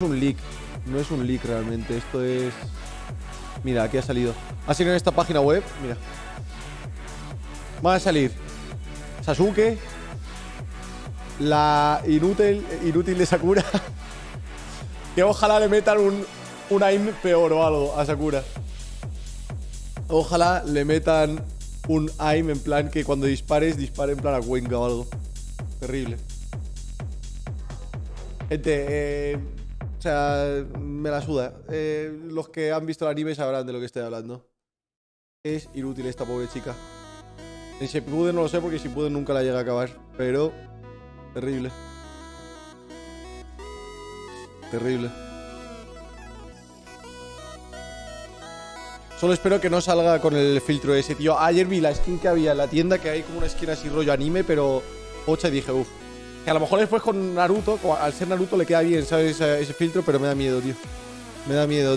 un leak, no es un leak realmente, esto es... Mira, aquí ha salido. Ha salido en esta página web, mira. Va a salir Sasuke, la inútil de Sakura. Que ojalá le metan un aim peor o algo a Sakura. Ojalá le metan un aim en plan que cuando dispares, dispare en plan a Cuenca o algo. Terrible. Gente, o sea, me la suda. Los que han visto el anime sabrán de lo que estoy hablando. Es inútil esta pobre chica. En Shippuden no lo sé porque Shippuden nunca la llega a acabar. Pero... terrible. Terrible. Solo espero que no salga con el filtro ese, tío. Ayer vi la skin que había en la tienda, que hay como una skin así rollo anime, pero... pocha, y dije, uff. Que a lo mejor después con Naruto, al ser Naruto le queda bien, ¿sabes? Ese filtro, pero me da miedo, tío. Me da miedo, tío.